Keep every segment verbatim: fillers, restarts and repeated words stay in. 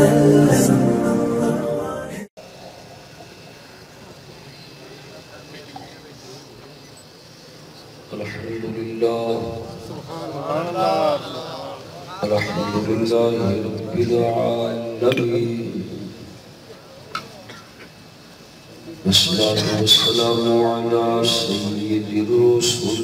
وسلم. الحمد لله الحمد لله رب العالمين، والصلاة والسلام على سيد الرسل،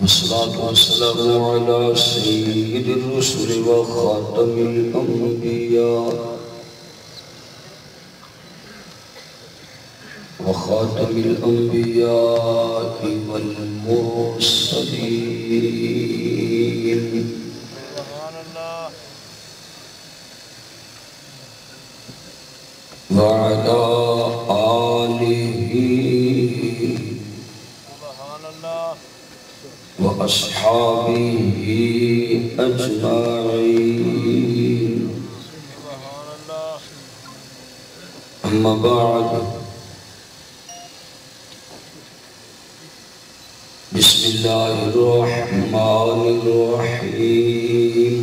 والصلاة والسلام على سيد الرسل وخاتم الأنبياء وخاتم الأنبياء والمرسلين. وعلى آله وأصحابه أجمعين. أما بعد، بسم الله الرحمن الرحيم.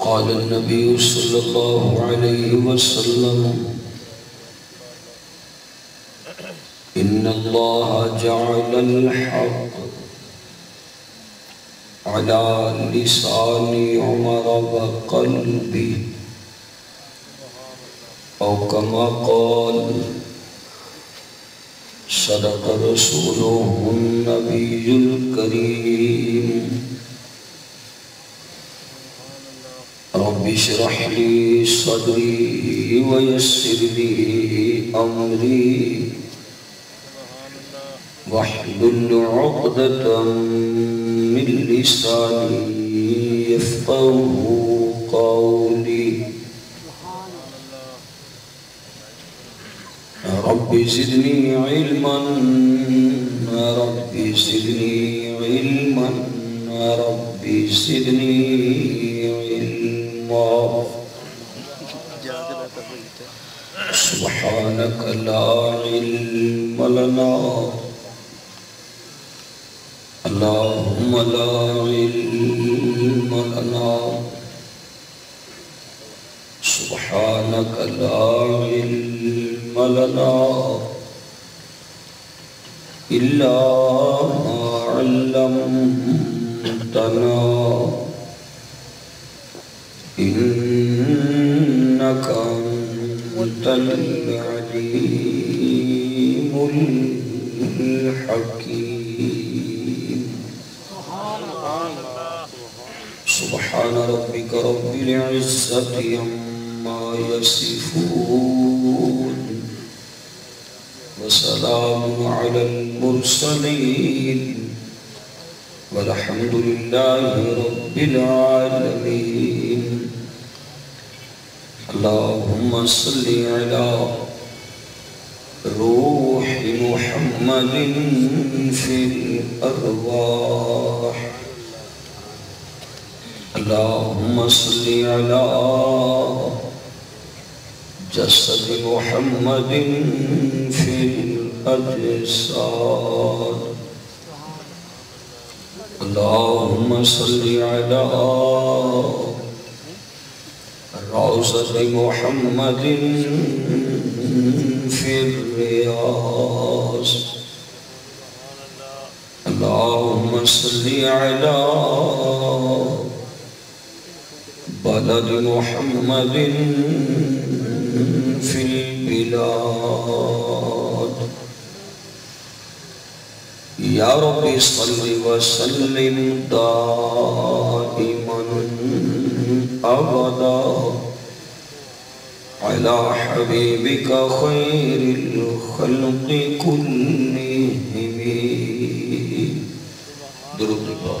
قال النبي صلى الله عليه وسلم: إن الله جعل الحق على لسان عمر وقلبه، أو كما قال. صدق رسوله النبي الكريم. رب اشرح لي صدري ويسر لي أمري واحلل عقدة من لساني يفقهوا قولي. رب زدني علما، رب زدني علما، رب زدني علما. سبحانك لا علم لنا اللهم لا علم لنا، سبحانك لا علم لنا إلا ما علمتنا، إنك أنت العليم الحكيم. سبحان ربك رب العزة عما يصفون، وسلام على المرسلين، والحمد لله رب العالمين. اللهم صل على روح محمد في الأرواح، اللهم صل على جسد محمد في الأجساد، اللهم صل على روضة محمد في الرياض، اللهم صل على بلد محمد في البلاد. يا رب صل وسلم دائما أبدا على حبيبك خير الخلق كلهم. درود الله.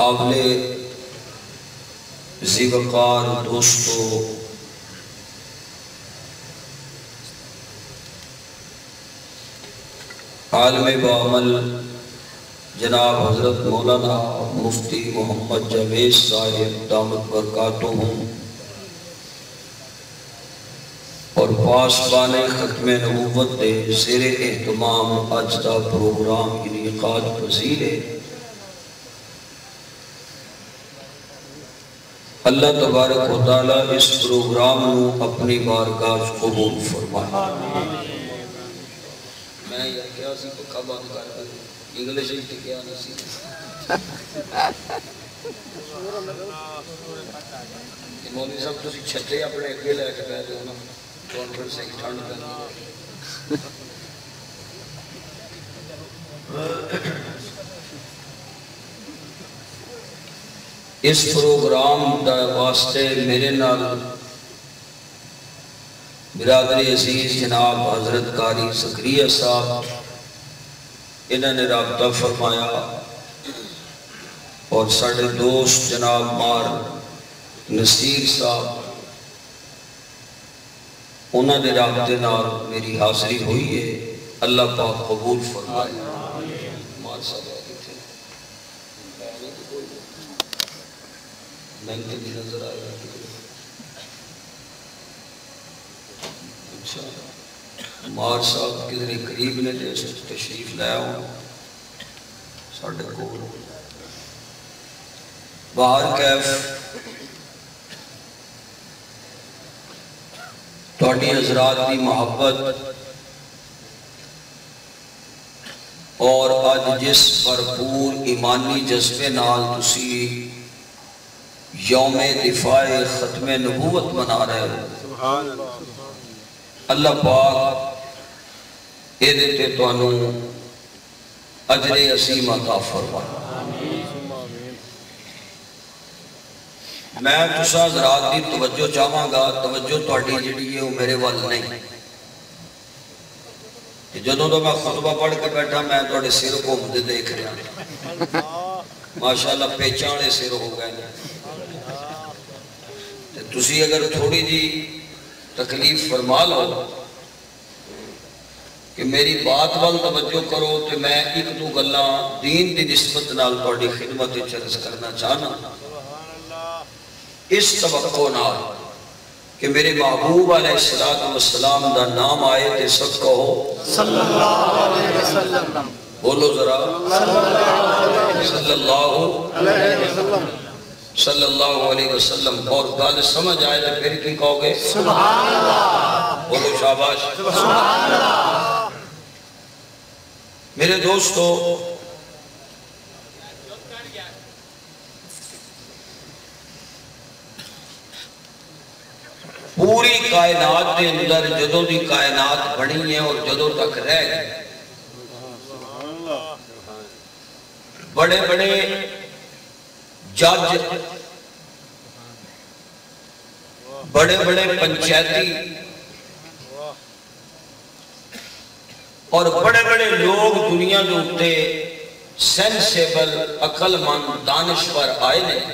قابل ذوقار دوستو، عالم بعمل جناب حضرت مولانا مفتی محمد جاوید صاحب دامت برکاتہم اور پاسبان ختم نبوت دے زیر اہتمام آج دا پروگرام انعقاد پذیر ہے۔ اللہ تبارک و تعالی اس پروگرام کو اپنی بارگاہ قبول فرمائے۔ میں یہ کیا سی پکا بات کر رہا ہوں، انگلش میں کیا نصیب مولوی صاحب تسی چھٹے اپنے اگے لے کے بیٹھ جاؤ نا، کانفرنس ایک ٹھنڈ کرنی ہے۔ اس پروگرام دا واسطے میرے نال برادری عزیز جناب حضرت قاری زکریا صاحب انہوں نے رابطہ فرمایا اور ساڈے دوست جناب مار نصیر صاحب انہوں نے رابطے نال میری حاضری ہوئی ہے۔ اللہ پاک قبول فرمائے۔ مار صاحب مہنگے بھی نظر آئے گا، اچھا مار صاحب کتنے قریب نے جیسے تشریف لایا ہوں ساڑھے کو باہر کیف تہاڈی حضرات کی محبت اور آج جس بھرپور ایمانی جذبے نال تسی یوم دفاع ختم نبوت منا رہے ہو، اللہ پاک اے دیتے توانوں اجر عظیم عطا فرمائے۔ میں تساں حضرات دی توجہ چاہواں گا، توجہ تہاڈی جڑی ہے او میرے وال نہیں کہ جدوں تو میں خطبہ پڑھ کے بیٹھا میں تہاڈے سر گھومدے دیکھ رہا، ماشاءاللہ پہچانے سر ہو گئے نے۔ تسی اگر تھوڑی جی تکلیف فرما لو کہ میری بات وال توجہ کرو تو میں ایک دو گلاں دین دی نسبت نال تہاڈی خدمت وچ عرض کرنا چاہنا، اس توقع نال کہ میرے محبوب علیہ السلام دا نام آئے تے سب کہو صلی اللہ علیہ وسلم۔ بولو ذرا صلی اللہ علیہ وسلم، صلی اللہ علیہ وسلم۔ اور گل سمجھ آئے تو پھر کی کہو گے سبحان اللہ۔ بولو شاباش سبحان اللہ۔ میرے دوستو، پوری کائنات کے اندر جدوں دی کائنات بنی ہے اور جدوں تک رہ گئے بڑے بڑے جج، بڑے بڑے پنچایتی اور بڑے بڑے لوگ دنیا دوتے سینسیبل، عقل مند، دانشور آئے ہیں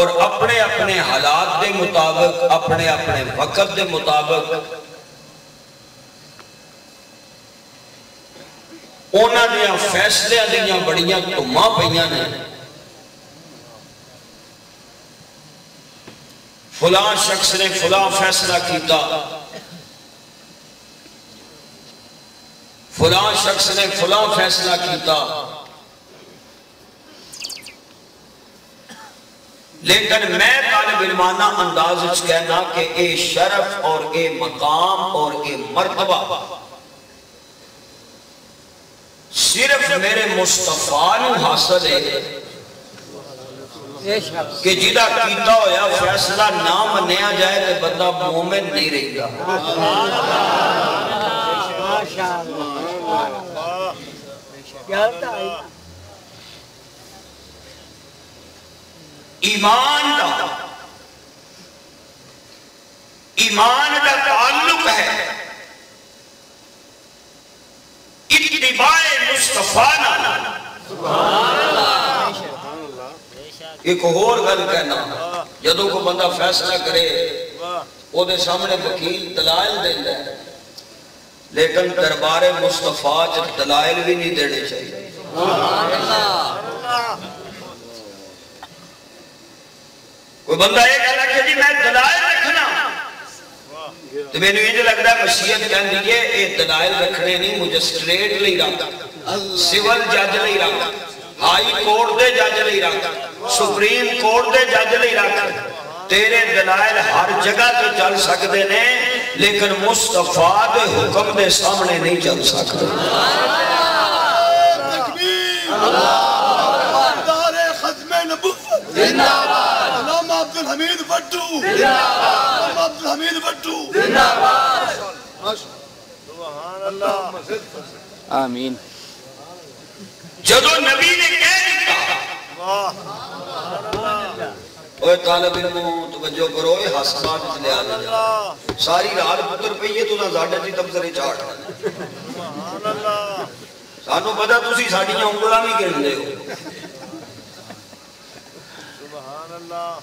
اور اپنے اپنے حالات کے مطابق، اپنے اپنے وقت کے مطابق اونا دیاں فیصلے دیاں بڑیاں تمہاں پیاں نے۔ فلاں شخص نے فلاں فیصلہ کیتا، فلاں شخص نے فلاں فیصلہ کیتا، لیکن میں طالب علمانہ انداز وچ کہنا کہ اے شرف اور اے مقام اور اے مرتبہ صرف میرے مصطفیٰ نو حاصل ہے کہ جدا کیتا ہویا فیصلہ نہ منیا جائے کہ بندہ مومن نہیں رہی گا۔ ایمان دا ایمان دا تعلق ہے اتباع مصطفیٰ سبحان اللہ سبحان اللہ ایک اور گل کہنا جدوں کو بندہ فیصلہ کرے او دے سامنے وکیل دلائل دیندا ہے لیکن دربار مصطفیٰ وچ دلائل بھی نہیں دینے چاہیے سبحان اللہ کوئی بندہ یہ کہنا کہ جی میں دلائل رکھنا تو میں نے لگتا ہے مسیحت کہنے دیئے یہ دلائل رکھنے نہیں مجسٹریٹ لئی رکھتا سول جج لئی رکھتا ہائی کورٹ دے جج لئی رکھتا سپریم کورٹ دے جج لئی رکھتا تیرے دلائل ہر جگہ تو چل سکتے ہیں لیکن مصطفیٰ دے حکم دے سامنے نہیں چل سکتے اللہ تکبیر اللہ دار ختم نبوت زندہ باد عبد الحمید بٹو زندہ باد عبد الحمید بٹو زندہ باد سبحان اللہ آمین جدو نبی نے کہہ دیا اوے طالب علموں توجہ کرو اے حسابات لے آ ساری رات پتر پہ یہ تو نہ زاڑے دی تبصرے چاٹ سبحان اللہ سانو پتہ تسی ساڈیاں انگلاں وی گندے ہو سبحان اللہ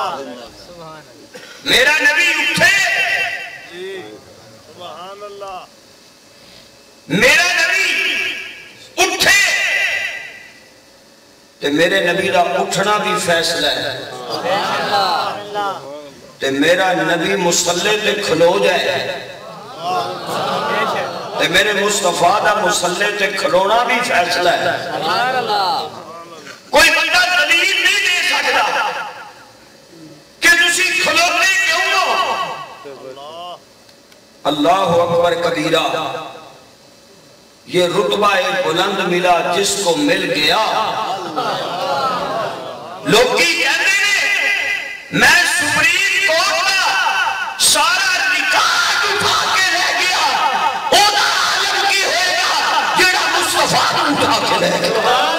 میرا نبی اٹھے سبحان اللہ میرا نبی اٹھے تے میرے نبی دا اٹھنا بھی فیصلہ ہے سبحان اللہ تے میرا نبی مصلی تے کھلو جائے تے میرے مصطفیٰ دا مصلی تے کھلونا بھی فیصلہ ہے سبحان اللہ کوئی بندہ دلیل نہیں دے سکتا کہ تسی کھلوتے اللہ اکبر کبیرہ یہ رتبہ بلند ملا جس کو مل گیا لوگ کی کہتے ہیں میں سپریم کورٹ کا سارا ریکارڈ اٹھا کے لے گیا او دا عالم کی ہوئے گا جڑا مصطفیٰ اٹھا کے لے گیا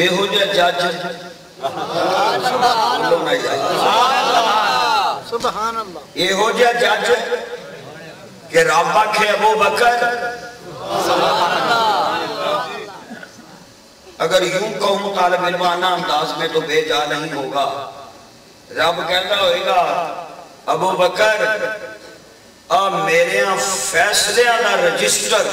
اے ہو جا جاج سبحان اللہ اے ہو جا جاج کہ رابع کے ابو بکر اگر یوں کہوں طالب علمانہ انداز میں تو بے جا نہیں ہوگا رب کہتا ہوئے گا ابو بکر آ میرے ہاں فیصلے آنا رجسٹر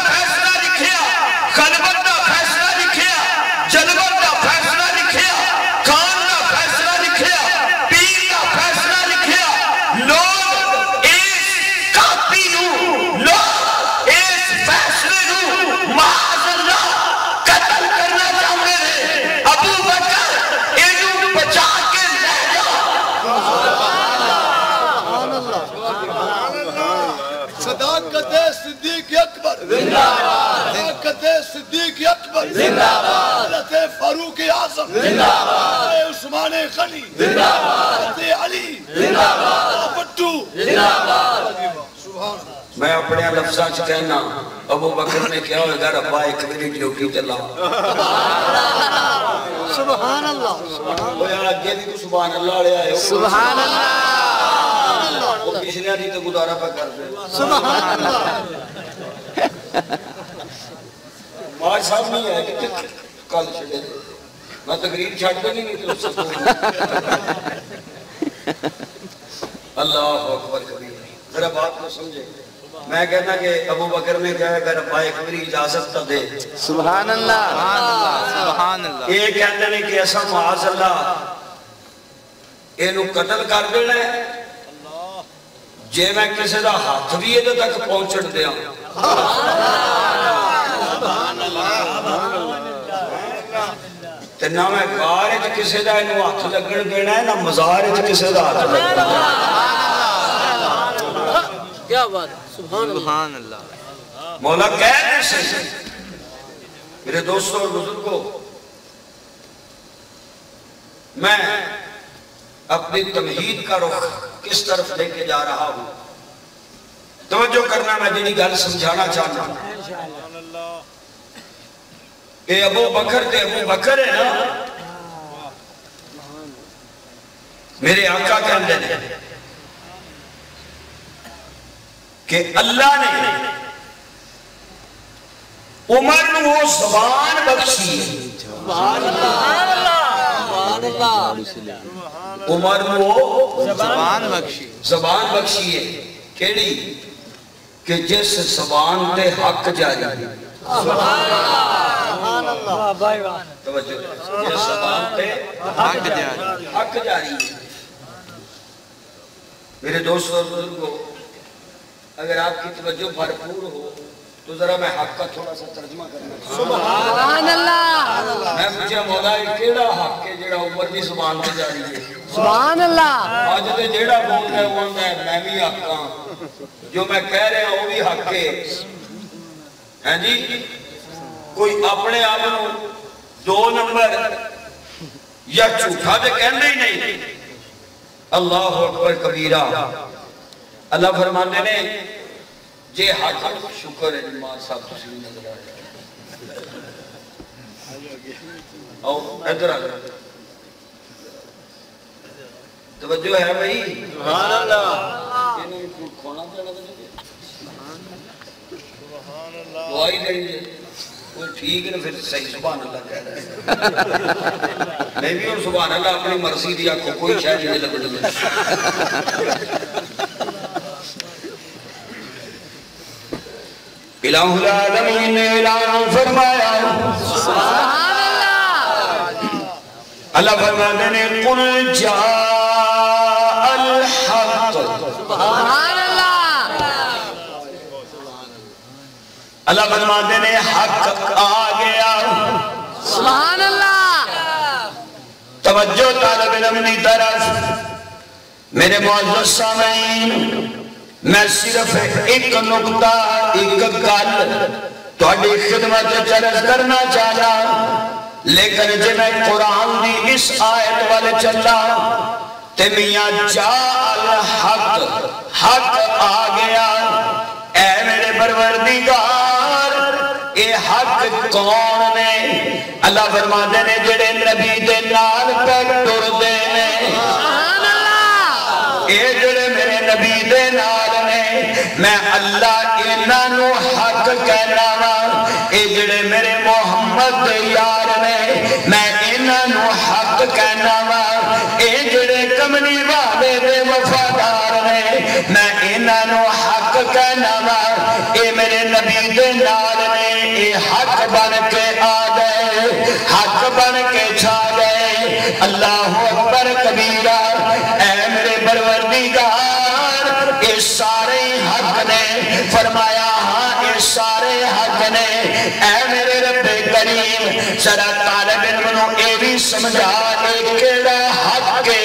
فیصلہ لکھیا خلبت دا فیصلہ لکھیا جلبت دا فیصلہ لکھیا کان دا فیصلہ لکھیا پیر دا فیصلہ لکھیا لوگ اس کاپی نو لوگ اس فیصلے نو معاذ اللہ قتل کرنا چاہتے ہیں ابو بکر صدیق اکبر زندہ باد صداقت صدیق اکبر زندہ باد حضرت فاروق اعظم زندہ باد عثمان غنی زندہ باد حضرت علی زندہ باد بٹو زندہ باد میں اپنے لفظاں وچ کہنا ابو بکر نے کیا ہوئے گا ربا ایک منٹ ڈیوٹی چلا سبحان اللہ او یار اگے دی سبحان اللہ لے آئے سبحان اللہ وہ پچھلے نہیں تو گزارا پہ کر دے سبحان اللہ ماج صاحب نہیں ہے کہ کل چھڑے میں تقریر چھڑتے نہیں تو اس سے اللہ اکبر کبیر ذرا بات کو سمجھے میں کہنا کہ ابو بکر نے کہا کہ ربا ایک میری اجازت تو دے سبحان اللہ سبحان اللہ یہ کہتے ہیں کہ ایسا معاذ اللہ ਇਹਨੂੰ ਕਤਲ ਕਰ ਦੇਣਾ ਅੱਲਾਹ ਜੇ ਮੈਂ ਕਿਸੇ ਦਾ ਹੱਥ ਵੀ ਇਹਦੇ ਤੱਕ ਪਹੁੰਚਣ ਦਿਆਂ ਸੁਭਾਨ ਅੱਲਾਹ ਸੁਭਾਨ ਅੱਲਾਹ ਤੇ ਨਾ ਮੈਂ ਕਾਰ ਵਿੱਚ ਕਿਸੇ ਦਾ ਇਹਨੂੰ ਹੱਥ ਲੱਗਣ ਦੇਣਾ ਨਾ ਮਜ਼ਾਰ ਵਿੱਚ ਕਿਸੇ ਦਾ ਹੱਥ ਲੱਗਣ ਦੇਣਾ ਸੁਭਾਨ ਅੱਲਾਹ ਕੀ ਬਾਤ ਸੁਭਾਨ ਸੁਭਾਨ ਅੱਲਾਹ ਮੌਲਾ ਕਹਿ ਦੇ ਸੇ میرے دوستوں اور بزرگوں میں اپنی تمہید کا رخ کس طرف لے کے جا رہا ہوں توجہ کرنا میں جنہی گل سمجھانا چاہتا ہوں کہ ابو بکر تے ابو بکر ہے نا میرے آقا کہتے ہیں کہ اللہ نے عمر وہ زبان بخشی سبحان اللہ عمر وہ زبان بخشی زبان بخشی ہے کیڑی کہ جس زبان تے حق جاری سبحان اللہ توجہ جس زبان تے حق جاری حق جاری میرے دوستو اور بزرگو اگر آپ کی توجہ بھرپور ہو تو ذرا میں حق کا تھوڑا سا ترجمہ کرنا سبحان اللہ میں مجھے مولا کیڑا حق ہے جڑا عمر دی زبان تے جاری ہے سبحان اللہ اج تے جڑا بولدا ہے وہ میں بھی حق ہاں جو میں کہہ رہا ہوں وہ بھی حق ہے ہیں جی کوئی اپنے آپ کو دو نمبر یا جھوٹا تے کہندا ہی نہیں اللہ اکبر کبیرہ اللہ فرماتے ہیں جے حاکم شکر ہے امام صاحب تسلی نظر آ رہا اور ادھر آ رہا توجہ ہے بھائی سبحان اللہ انہیں کوئی کھونا چڑھا دے سبحان اللہ دعائی دے کوئی ٹھیک نہ پھر صحیح سبحان اللہ کہہ رہا ہے میں بھی ہوں سبحان اللہ اپنی مرضی دیا کو کوئی شاید نہیں لگتا الہ العالمین نے اعلان فرمایا سبحان اللہ اللہ فرماتے ہیں قل جاء الحق سبحان اللہ اللہ فرماتے ہیں حق آ گیا سبحان اللہ توجہ طالب علم کی طرف میرے معزز سامعین میں صرف ایک نقطہ ایک گل تہاڈی خدمت وچ عرض کرنا چاہدا لیکن جے میں قرآن دی اس آیت والے چلا تے میاں جاء الحق حق آ گیا اے میرے پروردگار اے حق کون نے اللہ فرماندے نے جڑے نبی دے نال تے ٹردے نے سبحان اللہ اے جڑے میرے نبی دے نال میں اللہ انہاں نو حق کہنا وا اے جڑے میرے محمد یار نے میں انہاں نو حق کہنا وا اے جڑے کملی والے دے وفادار نے میں انہاں نو حق کہنا وا اے میرے نبی دے نال نے اے حق بن کے آ گئے حق بن کے چھا گئے اللہ اکبر کبیرہ اے میرے پروردگار اے سارے حق نے فرمایا ہاں اے سارے حق نے اے میرے رب کریم ذرا طالب علم نو اے بھی سمجھا اے کیڑا حق ہے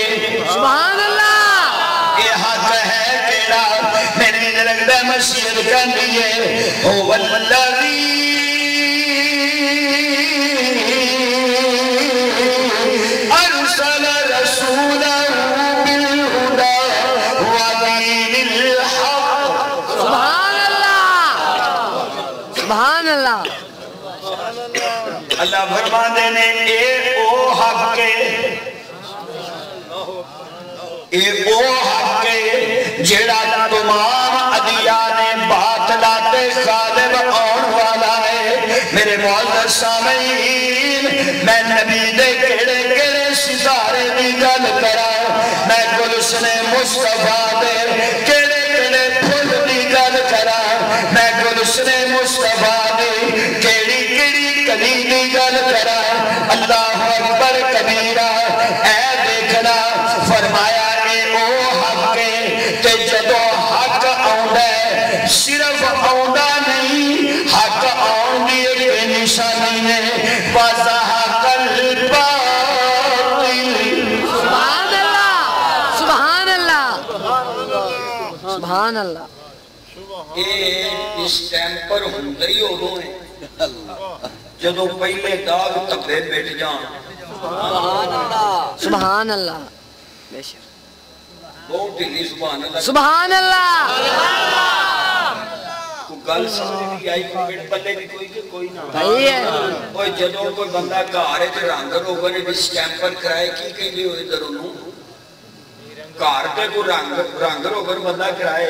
سبحان اللہ اے حق ہے کیڑا میرے دل لگدا مسجد کہندی ہے او الذی ارسل رسولا اللہ فرما دینے اے او حق اے او حق اے جڑا تمام ادیان باطلات غالب آن والا ہے میرے معزز سامعین میں نبی دے کیڑے کیڑے ستارے دی گل کراں میں گلشن مصطفیٰ دے کیڑے کیڑے پھل دی گل کراں میں گلشن مصطفیٰ دے کیڑی دی گل کرا اللہ اکبر کبیرہ اے دیکھنا فرمایا سبحان الله اس ٹائم پر ہندہ ہی ہوگو ہیں جدو پہلے داغ تقوی بیٹھ جان سبحان اللہ سبحان اللہ بے شر بہت ہی سبحان اللہ سبحان اللہ کوئی گل سمجھ بھی آئی کوئی پلے بھی کوئی کہ کوئی نہ بھائی ہے کوئی جدو کوئی بندہ کارے تے رنگر ہوگا نے اس ٹائم پر کرائے کی کہیں گے ہوئے درونوں کارتے کو رنگر ہوگر بندہ کرائے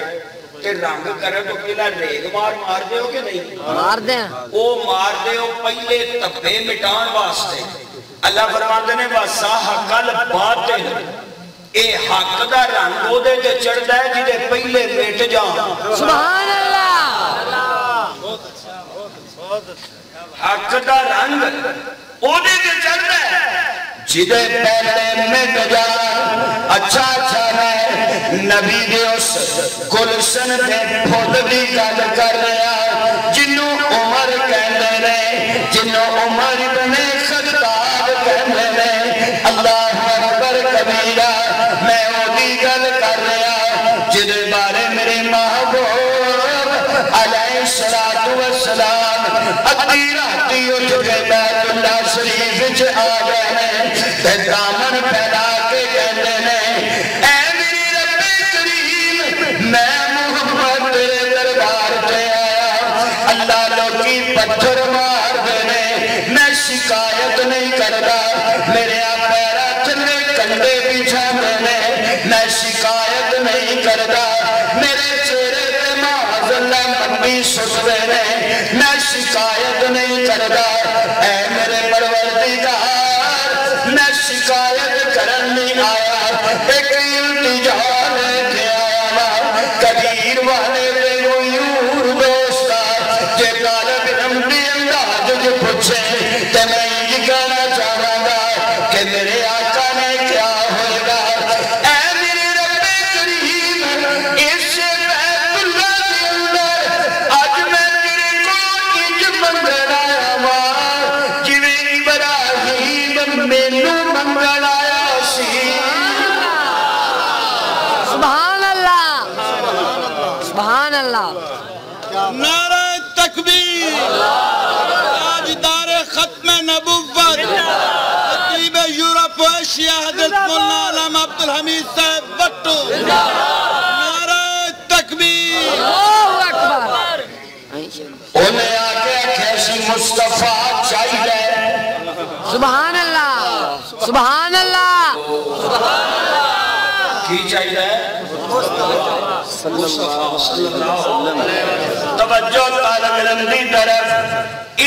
کہ رنگ کرے تو پہلا ریگ مار مار دے ہو کہ نہیں مار دے ہو وہ مار دے ہو پہلے تبے مٹان واسطے اللہ فرماتے نے وَسَاحَ قَلْبَاتِ اے حق دا رنگ ہو دے جو چڑھ دے جدے پہلے بیٹھ جان سبحان اللہ حق دا رنگ ہو دے جو چڑھ دے جدے پہلے بیٹھ جان اچھا اچھا نبی دے اس گلشن دے پھول بھی گل کر رہا جنوں عمر کہندے نے جنوں عمر بن خطاب کہندے نے اللہ اکبر کبیرہ میں اوہی گل کر رہا جدے بارے میرے محبوب علیہ الصلوۃ والسلام ادھی راتی اٹھ کے بیت اللہ شریف وچ آ گئے ہیں تے دامن پھیلا کے کہندے نے شکایت نہیں کرتا میرے پیرا چلے کنڈے بھی چھانے میں میں شکایت نہیں کرتا میرے چہرے پہ معاذ اللہ مبی سسرے میں میں شکایت نہیں کرتا اے میرے پروردگار میں شکایت کرن نہیں آیا ایک التجا لے کے آیا قدیر والے پہ غیور دوستا جے طالب علم بھی انداز جو پوچھے حمید صاحب بٹو نعرہ تکبیر اللہ اکبر انہیں آگے کیسی مصطفیٰ چاہیے سبحان اللہ سبحان اللہ کی چاہیے مصطفیٰ صلی اللہ علیہ وسلم توجہ طالب علم دی طرف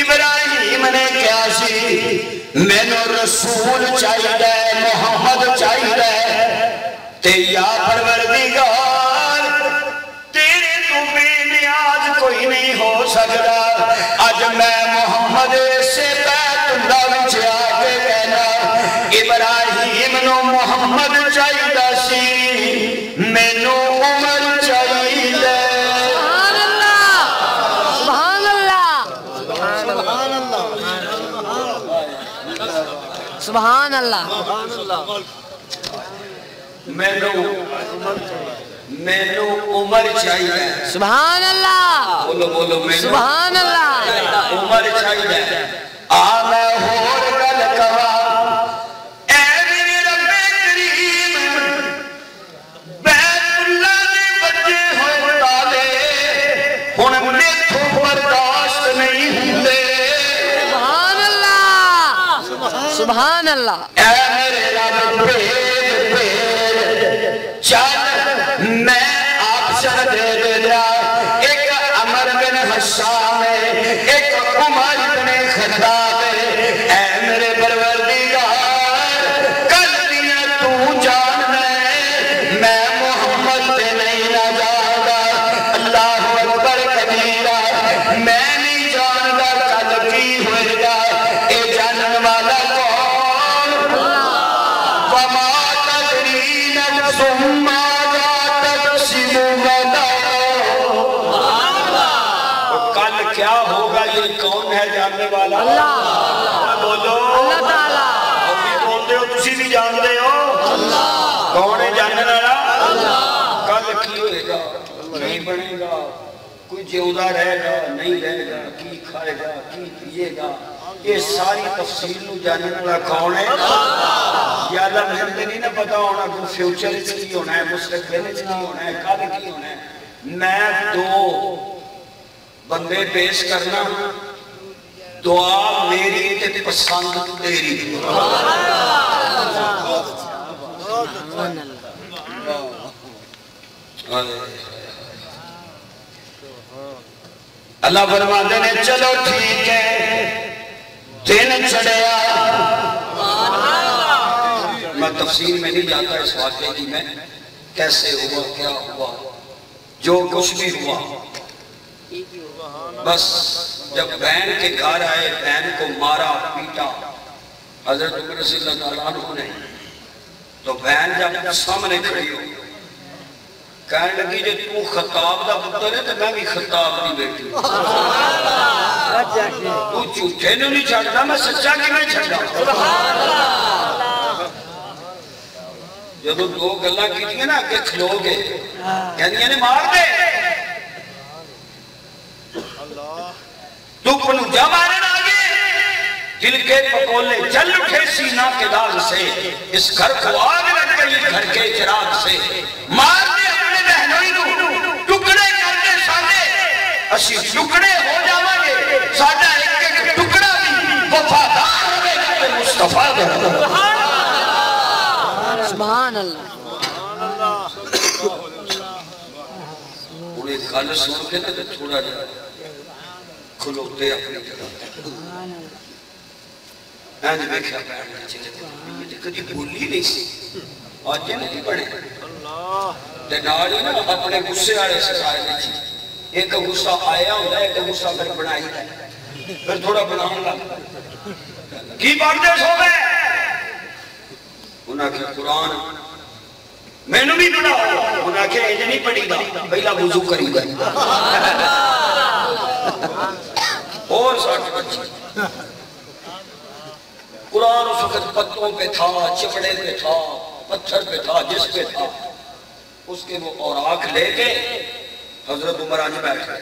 ابراہیم نے کیا سی میں نے رسول چاہیے محمد چاہیے تے یا پروردگار تیرے تو بے نیاز کوئی نہیں ہو سکتا اج میں محمد سے بیت اللہ وچ آ کے کہنا ابراہیم نو محمد چاہیے سی میں نو عمر چاہیے سبحان اللہ سبحان اللہ سبحان اللہ سبحان اللہ میں نو عمر چاہیے سبحان اللہ سبحان اللہ عمر چاہیے آمہ ہور گل کوا اے میرے رب کریم بیت اللہ دے بچے ہو تالے ہن میتھوں برداشت نہیں ہوندے سبحان اللہ سبحان اللہ اے میرے رب کریم چل میں آپشن دے دے دیا ایک عمر بن حشام ہے ایک عمر بن خطاب ہے اے میرے پروردگار کل دیا تو جان میں میں محمد پہ نہیں نہ جانتا اللہ اکبر کبیرہ میں نہیں جانتا کل کی ہوئے گا اے جانن والا کون وما ثم لا تقسم غدا کل کیا ہوگا یہ کون ہے جاننے والا اللہ بولو اللہ تعالیٰ بولتے ہو تسی بھی جانتے ہو کون ہے جاننے والا کل کی ہوئے گا बनेगा, कोई जिंदा रहेगा नहीं रहेगा, की खाएगा की पिएगा, ये सारी तफसील को जानने वाला कौन है? ज्यादा मेहनत नहीं ना पता होना कि फ्यूचर इस की होना है, मुस्तकबिल इस की होना है, कल की होना है। मैं दो बंदे पेश करना, दुआ मेरी ते पसंद तेरी। अल्लाह फरमाते ने चलो ठीक है दिन चढ़िया। मैं तफसील में नहीं जाता इस वाक्य की, मैं कैसे हुआ क्या हुआ जो कुछ भी हुआ। बस जब बहन के घर आए, बहन को मारा पीटा हजरत उमर रज़ियल्लाहु अन्हु ने, तो बहन जब सामने खड़ी हो कहने लगी जो तू खिताब का पुत्र है तो मैं भी खिताब की बेटी, तू झूठे नु नहीं छड़दा मैं सच्चा किवें छड़दा। जब दो गल्लां कीतियां ना अगे खलो के कहंदियां ने मार दे, तू पनूजा मारन आ गए, दिल के पकोले जल उठे सीना के दाग से, इस घर को आग लग गई घर के चिराग से, मार असी टुकड़े हो जावांगे, साडा एक एक टुकड़ा भी वफादार होवेगा ते मुस्तफा दे। सुभान अल्लाह सुभान अल्लाह सुभान अल्लाह। पूरी गल सुन के ते थोड़ा जा खलोते अपनी जगह। सुभान अल्लाह। आज देखा बैठ के कदी बोली नहीं सी, आज नहीं बने अल्लाह ते नाल ही ना अपने गुस्से वाले सताए नहीं। एक गुस्सा आया होता है, एक गुस्सा फिर बनाई है, फिर थोड़ा बनाने लगता है की पढ़ते सोवे उन्हें के कुरान मैनू भी बनाओ, उन्हें के इंज नहीं पढ़ीदा पहला वुजू करीदा और साठ बच्चे कुरान उस वक्त पत्तों पे था, चिपड़े पे था, पत्थर पे था, जिस पे था उसके वो औराक लेके हजरत उमर आज बैठ गए।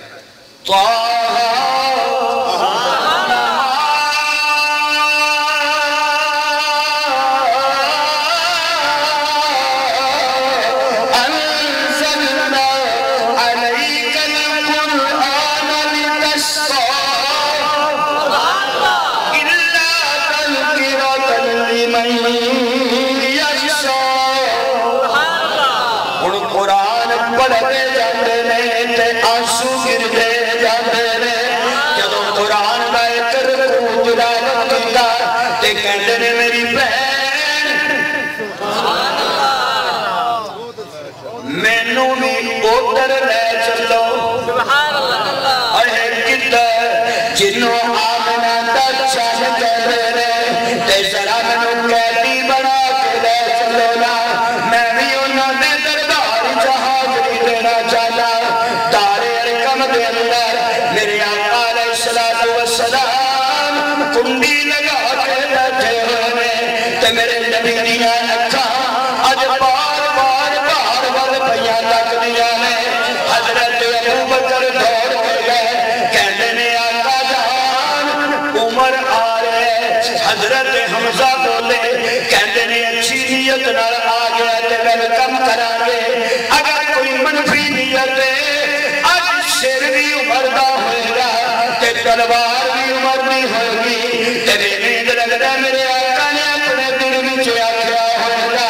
तलवार भी उमर नहीं होगी तेरे नींद लगता मेरे आका ने अपने दिल में आख्या होगा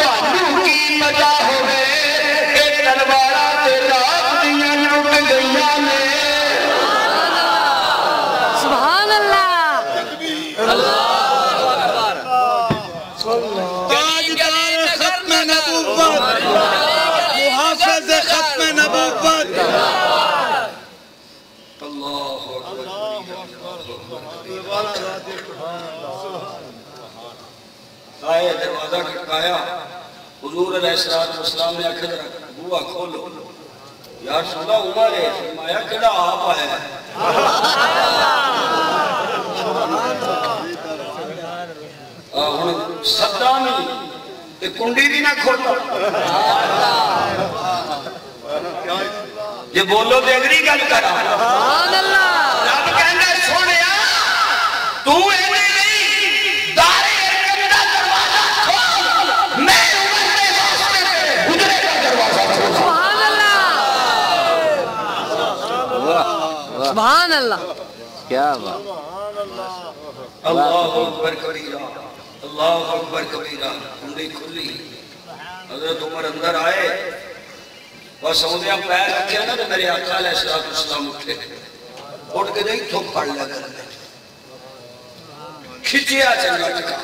तू की मजा होवे एक तलवार ते रात दियां लुट गईयां ने। सुभान अल्लाह तकबीर अल्लाह अकबर। ताजदार खत्म नबूवत मुहाफ़िज़ खत्म नबूवत आया दरवाजा खटकाया, हुजूर अलैहिस्सलाम ने आखिर बुआ खोलो यार सुना उमर है फरमाया केड़ा आप आया हुन सदा नहीं ते कुंडी भी ना खोलो। ये बोलो तो अगली गल करो। सुभान अल्लाह। रब कहंदा है सोनिया तू ऐने नहीं दारे अरकम दा दरवाजा खोल, मैं उमर दे वास्ते गुजरे दा दरवाजा खोल। सुभान अल्लाह। सुभान अल्लाह। क्या बात। सुभान अल्लाह। अल्लाहु अकबर कबीरा, अल्लाहु अकबर कबीरा। कुंडी खुली, हजरत उमर अंदर आए। बस आदि पैर रखे ना तो मेरे आका अलैहिस्सलाम उठे, उठ के नहीं थुक पड़ लिया करते, खिंचिया चंगा टका,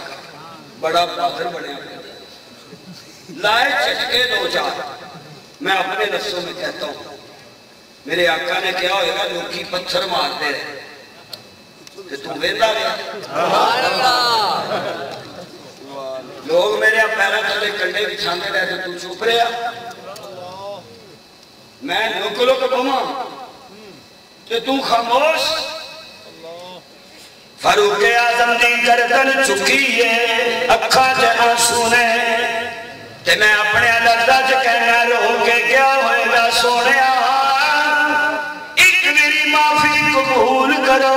बड़ा पागल बने लाए चटके दो चार। मैं अपने लफ्जों में कहता हूँ मेरे आका ने क्या होगा, लोग पत्थर मारते रहे तू वेंदा गया, लोग मेरे पैरों थले कंडे बिछाते रहे तू चुप रहा, मैं लुक लुक बवा ते तू खामोश। फारूक आजम दी गर्दन चुकी है, अखा च आंसू ने, ते मैं अपने दर्दा च कहना रो के क्या होएगा सोनिया, एक मेरी माफी कबूल करो,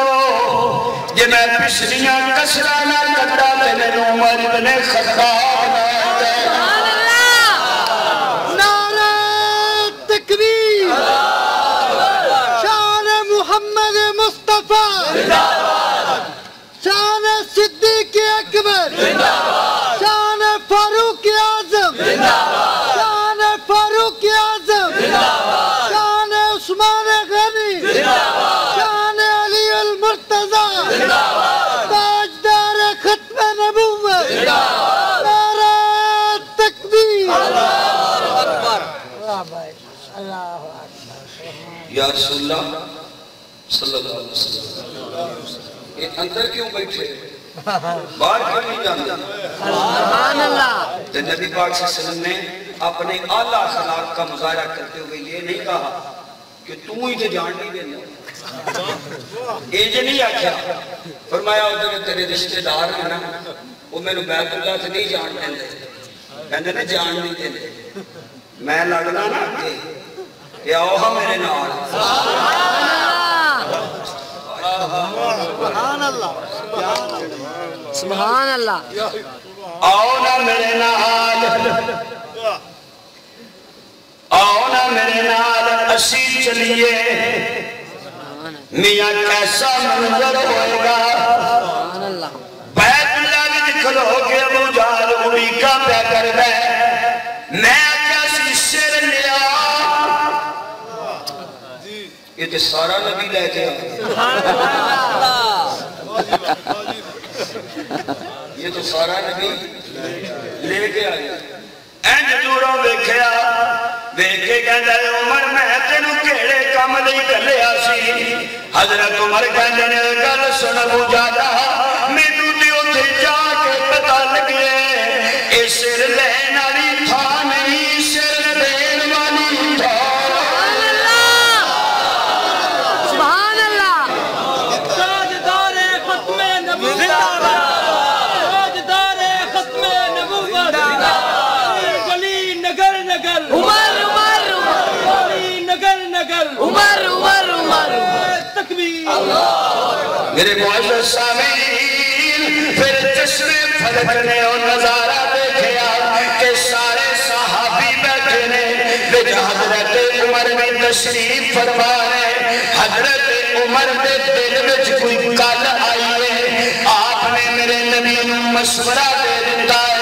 जे मैं पिछलियां कसरा ना करदा ते मेनू उमर इब्ने खत्ताब अंदर क्यों बैठे बाहर क्यों नहीं जाते। सुभान अल्लाह। तो नबी पाक सल्लल्लाहु अलैहि वसल्लम ने अपने आला खलाक का मुजाहरा करते हुए ये नहीं कहा कि तू ही तो जान नहीं देना, ये जो नहीं आख्या, फरमाया उधर तेरे रिश्तेदार है ना वो मेरे बैतुल्लाह से नहीं जान देंगे, कहते ना जान नहीं देंगे, मैं लगना ना कि आओ हा मेरे नाल। सुभान अल्लाह। सुभान अल्लाह। आओ ना मेरे नाल, आओ ना मेरे नाल असी चलिए, मियां कैसा मंजर होएगा, बैतुल्लाह विच खलो के अबू जहल उलीका पे करदा है, मैं आख्या सी शेर लिया, ये ते सारा नबी ले के आ, ये तो सारा नबी ले के आया। इंज दूरों वेखिया वेख के कहंदा उमर मैं तेनू केड़े काम लई घल्लिया सी। हजरत उमर कहंदे ने गल सुन अबू जहल, मैनू ते उत्थे जा के पता लगिया ए सिर लैण वाली थां नहीं, सिर देण वाली थां। सुभान अल्लाह। ताजदार खत्मे नबूवत, मेरे मुआज़ सामीन, फिर चश्मे फलक ने और नजारा देखा के सारे सहाबी बैठे ने, फिर हजरत उमर में तशरीफ फरमा है। हजरत उमर के दिल में कोई गल आई है, आपने मेरे नबी को मशवरा दे दिता है।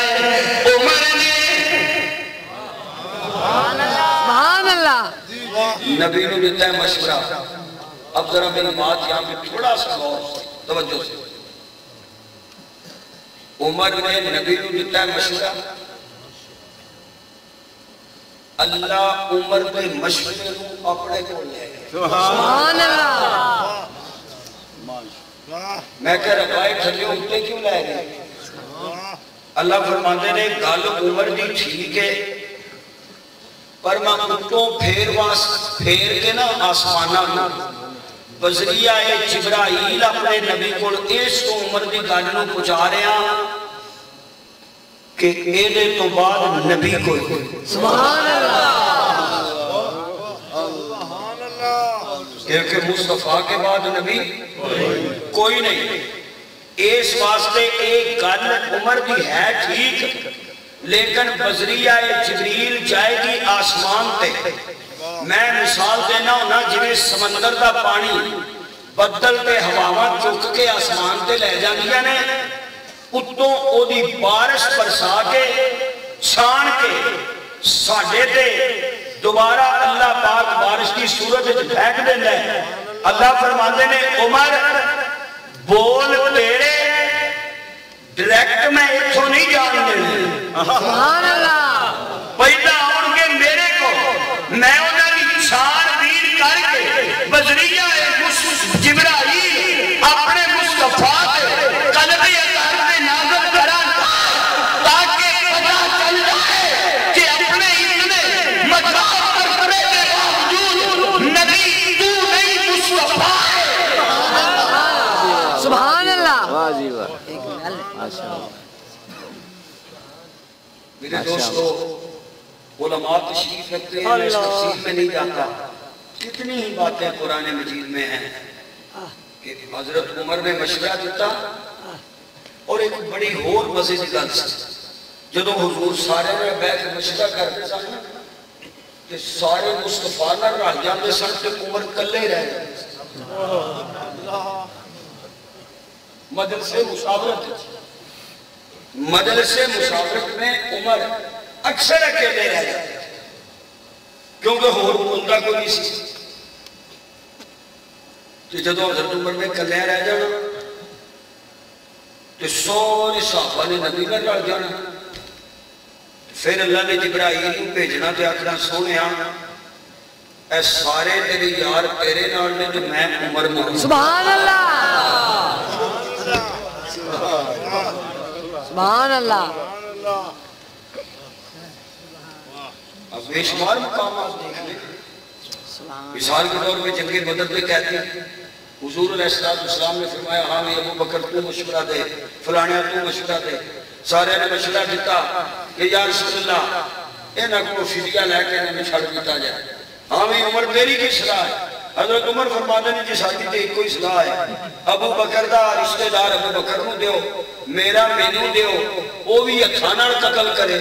उमर ने सुभान अल्लाह नबी को दिता है मशवरा। अब जरा मेरी बात यहाँ पे थोड़ा सा गौर तवज्जो से, उमर ने नबी को दिता है मशवरा, अल्लाह उमर के मशवरे को अपने को ले गया। सुभान अल्लाह। मैं कह रहा भाई थले उठते क्यों ले गए, अल्लाह फरमाते ने गल उमर दी ठीक है पर मैं उठो फेर वास फेर के ना आसमाना ना बजरिया जिब्राइल अपने नबी को इस उम्र की गल को पहुंचा रहा कि एदे तो बाद नबी कोई। सुभान अल्लाह। کہ مصطفیٰ کے بعد نبی کوئی نہیں۔ اس واسطے ایک گل عمر بھی ہے ٹھیک، لیکن بزریہ جبریل جائے گی آسمان تے۔ میں مثال دینا ہونا جنہیں سمندر دا پانی بدل تے ہواواں چک کے آسمان تے لے جاندیاں نے، اتوں او دی بارش برسا کے چھان کے ساڈے تے دوبارہ اللہ پاک بارش کی صورت وچ پھینک دیندا ہے۔ اللہ فرماندے نے عمر بول تیرے ڈائریکٹ میں ایتھوں نہیں جان دینا، سبحان اللہ، پیدا ہون کے میرے کو میں انہاں دی چھان بین کر کے بذریعہ جبرائیل اپنے مصطفیٰ دے قلب اطہر میں نازل کرا تاکہ پتہ چل جائے کہ اپنے اتنے مذاق پر کرے کے باوجود نبی تو نہیں مصطفیٰ ہے، سبحان اللہ۔ میرے دوستو، علماء تشریف رکھتے ہیں، میں اس تفصیل میں نہیں جاتا، کتنی ہی باتیں قرآن مجید میں ہیں کہ حضرت عمر نے مشورہ دیتا۔ اور ایک بڑی اور مزے کی گل سی، جدو حضور سارے میں بیٹھ مشورہ کرتے سن کہ سارے مصطفیٰ نہ رہ جاندے سن تے عمر کلے رہ جاندے۔ مجلسِ مشاورت مجلسِ مشاورت میں عمر اکثر اکیلے رہ جاتے کیونکہ ہور بندہ کوئی نہیں سی۔ کہ جدو حضرت عمر میں کلے رہ جانا تو سوری صحابہ نے نبی نہ رہ جانا، پھر اللہ نے جبرائیل بھیجنا تو آخر سونے آ اے سارے تیرے یار تیرے نال نے تو میں عمر ماروں، سبحان اللہ، سبحان اللہ۔ اب بے شمار مقامات دیکھ لیں، مثال کے دور میں جنگ بدر پہ کہتے ہیں حضور علیہ السلام نے فرمایا ہاں میں ابو بکر تو مشورہ دے، فلانے تو مشورہ دے، سارے نے مشورہ دیتا کہ یا رسول اللہ اینا کو فدیہ لے کے انہیں چھڑ دیتا جائے، ہاں میں عمر تیری کی صلاح ہے۔ حضرت عمر فرمانے نے جس آتی تھی کوئی صلاح ہے، ابو بکر دا رشتے دار ابو بکر نو دیو، میرا مینو دیو، وہ بھی اتھانہ قتل کرے،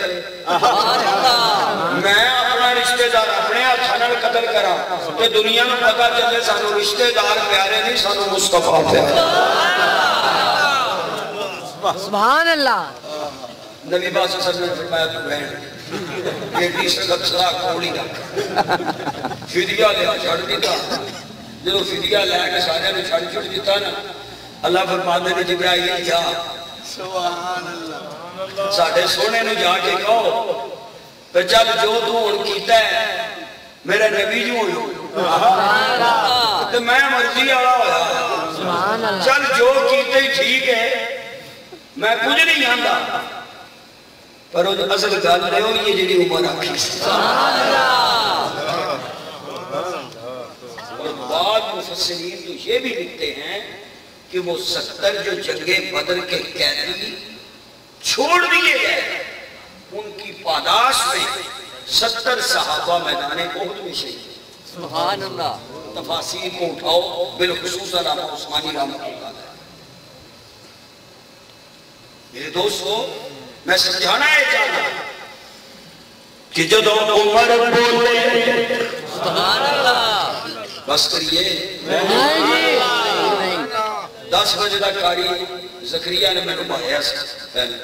میں اپنا رشتے دار اپنے اتھانہ قتل کرا تو دنیا میں پتا چلے سانو رشتے دار پیارے نہیں، سانو مصطفیٰ پیارے، سبحان اللہ۔ نبی پاک صلی اللہ علیہ وسلم نے فرمایا تو بہن یہ بیس کب صلاح کھولی دا فدیہ لیا چھڑ دیتا، جب فدیہ لیا کے سارے میں چھڑ چھڑ دیتا نا، اللہ فرماتے نے جبرائیل جا سبحان اللہ ساڑھے سونے نے جا کے کہو پہ چل جو تو ان کیتا ہے میرے نبی جو ہوئی تو میں مرضی آرہا ہویا، چل جو کیتے ہی ٹھیک ہے، میں کچھ نہیں آندا، پر اصل گل رہے ہو یہ جنہی عمر آکھی، سبحان اللہ۔ اور بعد مفسرین تو یہ بھی لکھتے ہیں کہ وہ ستر جو جنگ بدر کے قیدی چھوڑ دیے گئے ان کی پاداش میں ستر صحابہ میدان احد میں شہید، سبحان اللہ۔ تفاصیل کو اٹھاؤ، بالخصوص علامہ عثمانی رحمۃ اللہ علیہ۔ میرے دوستو، میں سمجھانا یہ چاہتا ہوں کہ جب عمر بولے سبحان اللہ، بس کریے دس بجے تک قاری زکریہ نے میں نے پایا پہلے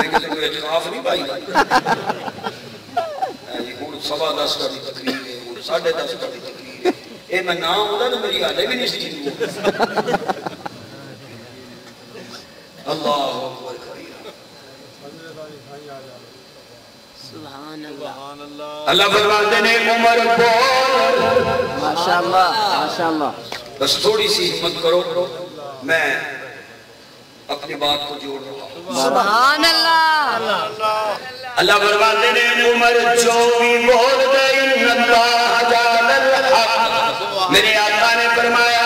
میں کسی کوئی اتخاف نہیں پائی ہوں، سوا دس کا بھی تقریب ہے، ہوں ساڑھے دس کا بھی تقریب ہے، اے میں نہ ہوتا تو میری حالے بھی نہیں سکتی ہوں۔ اللہ اکبر کبیرہ، سبحان اللہ۔ اللہ فرماتے نے عمر بول، ماشاءاللہ۔ بس تھوڑی سی ہمت کرو، میں اپنی بات کو جوڑ رہا ہوں، سبحان اللہ۔ اللہ فرماتے نے عمر جو بھی بول دے اللہ جعل الحق، میرے آقا نے فرمایا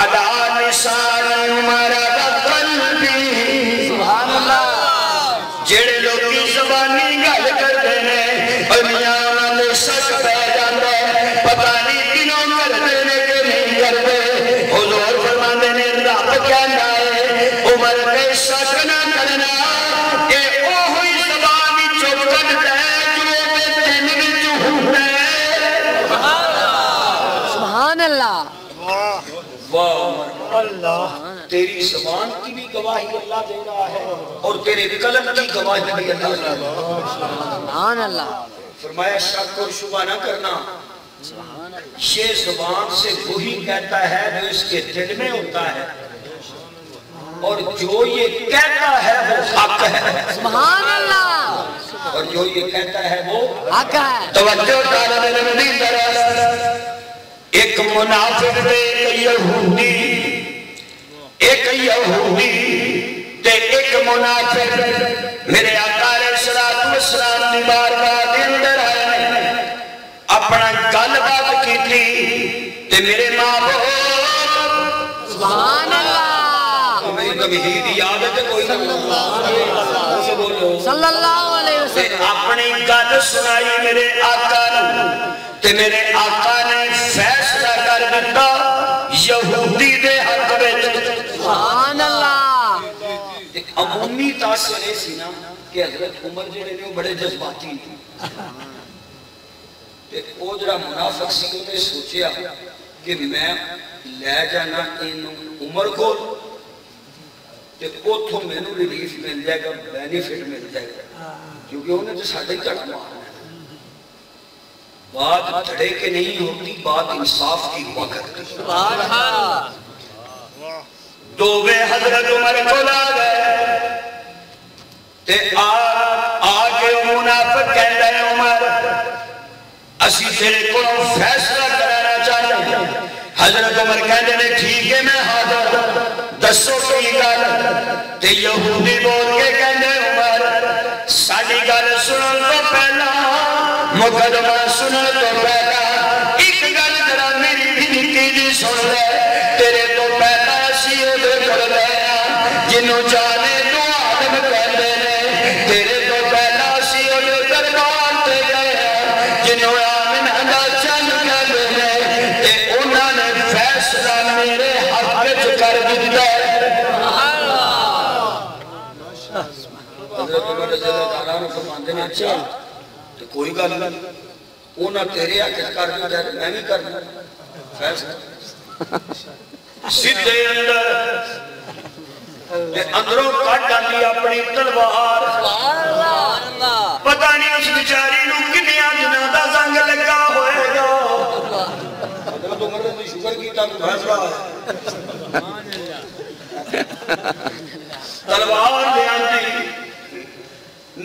علی لسان عمر قلبی، سبحان اللہ۔ جڑے لوگ کی زبانی گل کرتے ہیں اور میاں والے سچ پہ جاندے پتہ نہیں کنوں کرتے ہیں کہ نہیں تیری زبان کی بھی گواہی اللہ دے رہا ہے اور تیرے قلم کی گواہی بھی اللہ دے رہا ہے۔ فرمایا شک اور شبہ نہ کرنا، یہ زبان سے وہی کہتا ہے جو اس کے دل میں ہوتا ہے اور جو یہ کہتا ہے وہ حق ہے، سبحان اللہ، اور جو یہ کہتا ہے وہ حق ہے۔ توجہ تعالی نبی درست ایک منافق دے ایک یہودی ایک یہودی تے ایک منافق میرے آقا علیہ السلام نے بارگاہ دے اندر آئے اپنا گل بات کیتی تے میرے معبود سبحان اللہ تمہیں کبھی ہی یاد ہے کوئی صلی اللہ علیہ وسلم اپنی گل سنائی میرے آقا تے میرے آقا نے فیصلہ کر دیتا یہودی دے حق وچ، سبحان اللہ۔ عمومی تاثر اے سی نا کہ حضرت عمر جڑے نے بڑے جذباتی تے او جڑا منافق سی اونے سوچیا کہ میں لے جانا اینوں عمر کو تے اوتھوں مینوں ریلیف مل جائے گا، بینیفٹ مل جائے گا، کیونکہ اونے تے ساڈے کٹ مار۔ بات دھڑے کے نہیں ہوتی، بات انصاف کی ہوا کرتی۔ دو بے حضرت عمر کو لا گئے تے آگے منافق کہتے ہیں عمر اسی تیرے کو فیصلہ کرانا چاہتے ہیں۔ حضرت عمر کہتے ہیں ٹھیک ہے میں حاضر، دسوں کی گل تے یہودی بول کے کہتے ہیں عمر ساری گل سنن تو پہلا مقدمہ سنن تو پیدا ایک گل ذرا میری بھی نکی جی سن لے، تیرے تو پیدا اسی دے کر لینا جنوں جانے تو آدم کہندے نے، تیرے تو پیدا اسی دے دربار تے گئے جنوں آمن ہندا چن کہندے نے تے انہاں نے فیصلہ میرے حق وچ کر دتا ہے۔ حضرت عمر رضی اللہ تعالیٰ عنہ فرماندے نے اچھا تو کوئی گل نہیں اونا تیرے آکر کر دیا جائے میں بھی کر دیا فیصلہ سدھے اندر کہ اندروں کٹ ڈالی اپنی تلوار، پتہ نہیں اس بیچاری نو کنیا جنادہ زنگ لگا ہوئے گا۔ حضرت عمر نے شکر کیتا تو فیصلہ ہے تلوار لے آنٹی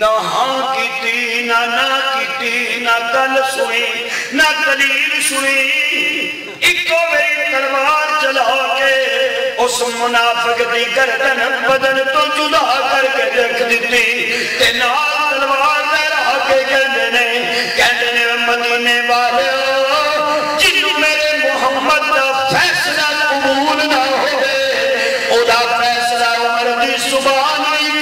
نہ ہاں کی تی نہ نہ کی تی نہ کل سوئی نہ کلیل سوئی اکو میری تلوار چلا کے اس منافق دی گردن بدن تو جدا کر کے رکھ دیتی تے نال تلوار میں رہ کے کہندے نے کہندے نے مدینے والے جنوں میرے محمد دا فیصلہ قبول نہ ہوے او دا فیصلہ عمر دی زبان نہیں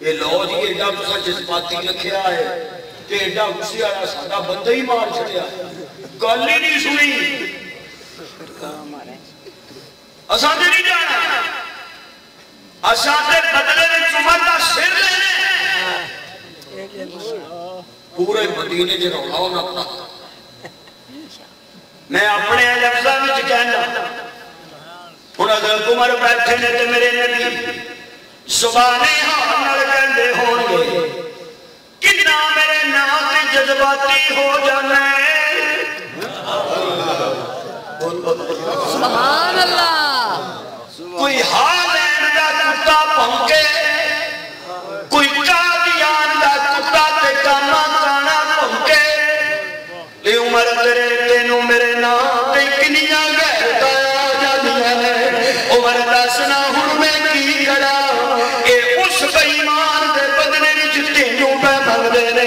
یہ لو جی ایڈا دوسرا جذباتی رکھیا ہے کہ ایڈا غصے والا سادہ بندہ ہی مار چھڑیا گل ہی نہیں سنی، اساں تے نہیں جانا، اساں تے بدلے وچ عمر دا سر لینے۔ پورے مدینے وچ رولا ہونا پیا۔ میں اپنے لفظاں وچ کہنا ہن حضرت عمر بیٹھے نے تے میرے نبی زبانے ہانر کہندے ہونگے کتنا میرے نام تے جذباتی ہو جانا ہے، سبحان اللہ۔ کوئی ہالین دا کتا پھونکے کوئی قادیان دا کتا تے کاما کانا پھونکے لے عمر تیرے تینوں میرے نام تے کنیاں گہتا آ جانا ہے۔ عمر دا سنا ہن میں کی کڑا ایمان دے بدلے وچ تینوں پہ منگدے نے،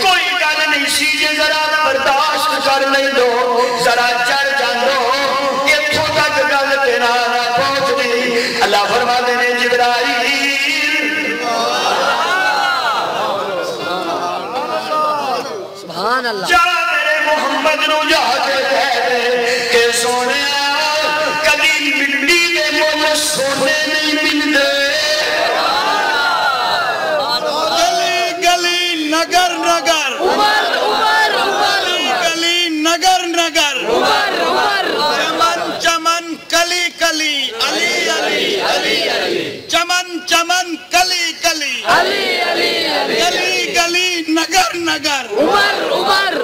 کوئی گل نہیں سی جے ذرا برداشت کر لیندو ذرا چڑھ جاندو ایتھوں تک گل تے نہ پہنچدی سبحان اللہ جا میرے محمد نو جا کے کہہ کہ سونے کبھی ملدی دے مولا سونے نہیں ملدے گلی گلی نگر نگر عمر عمر عمر گلی نگر نگر عمر عمر چمن چمن کلی کلی علی علی علی علی چمن چمن کلی کلی علی علی علی نگر نگر عمر عمر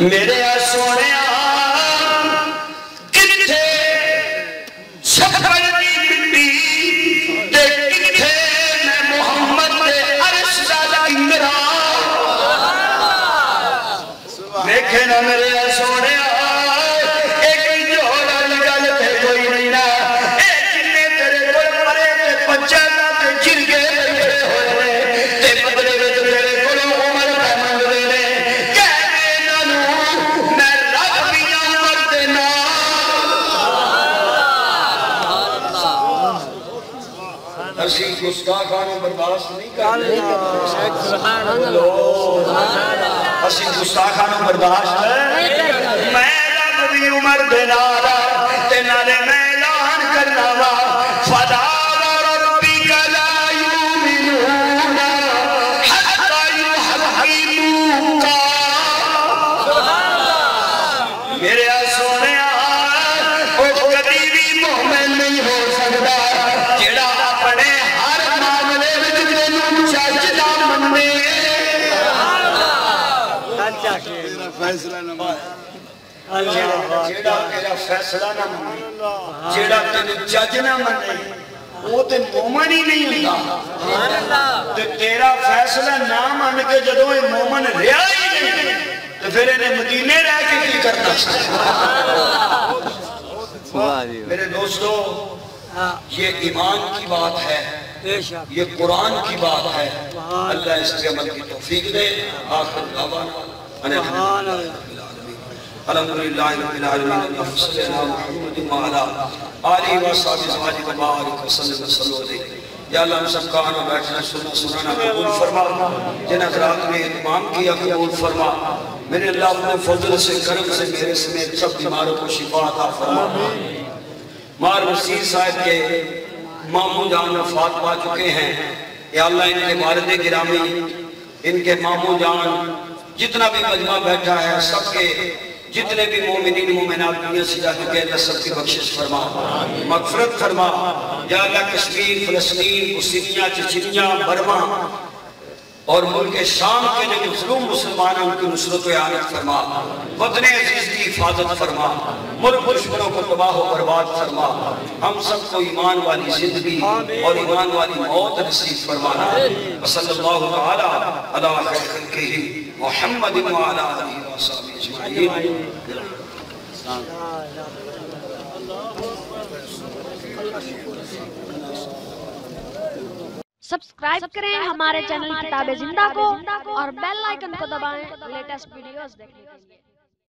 میرے سونے کتھے سفر دی بندی تے کتھے میں محمد دے عرش زادہ کنگرا دیکھے نا میرے سونے ایک جوڑا لگل پہ کوئی نہیں نا ایک جنے تیرے پر مرے تے پچھا تے جرگے بھرے ہوئے تے بدلے گستاخانوں برداشت نہیں کرنے سبحان اللہ اسی گستاخانوں برداشت میں رب بھی عمر دنارا تنارے میں اعلان کرنا وا فدا ربی کا لا یومنون حتی یحکموک سبحان اللہ میرے سونے وہ کبھی بھی مومن نہیں ہو سکتا جڑا اپنے فیصلہ نہ مانے جیڑا تیرا فیصلہ نہ مانے جیڑا تیرے جج نہ مانے وہ تے مومن ہی نہیں ہوتا تے تیرا فیصلہ نہ مان کے جدوں یہ مومن رہا ہی نہیں تے پھر انہیں مدینے رہ کے کی کرنا چاہیے میرے دوستو یہ ایمان کی بات ہے یہ قرآن کی بات ہے اللہ اس کے عمل کی توفیق دے آخر دعوانا سبحان اللہ الحمدللہ رب العالمین صلی اللہ محمد وعلا آلہ وصحبہ اجمعین وبارک وسلم صلی اللہ علیہ یا اللہ ہم سب کا آنا بیٹھنا سننا سنانا قبول فرما جن حضرات نے اتمام کیا قبول فرما میرے اللہ اپنے فضل سے کرم سے میرے سمیت سب بیماروں کو شفا عطا فرما مار وسیم صاحب کے ماموں جان وفات پا چکے ہیں یا اللہ ان کے والد گرامی ان کے ماموں جان جتنا بھی مجمع بیٹھا ہے سب کے جتنے بھی مومنین مومنات دنیا سے جا چکے اللہ سب کی بخشش فرما مغفرت فرما یا اللہ کشمیر فلسطین بوسنیا چچنیا برما اور ملک شام کے جو مظلوم مسلمان ہیں ان کی نصرت و اعانت فرما وطن عزیز کی حفاظت فرما ملک دشمنوں کو تباہ و برباد فرما ہم سب کو ایمان والی زندگی اور ایمان والی موت نصیب فرمانا صلی اللہ تعالیٰ علیہ وسلم محمد وعلا علیہ وسلم اجمعین سبسکرائب کریں ہمارے چینل کتاب زندہ کو اور بیل آئیکن کو دبائیں لیٹسٹ ویڈیوز دیکھنے کے لیے۔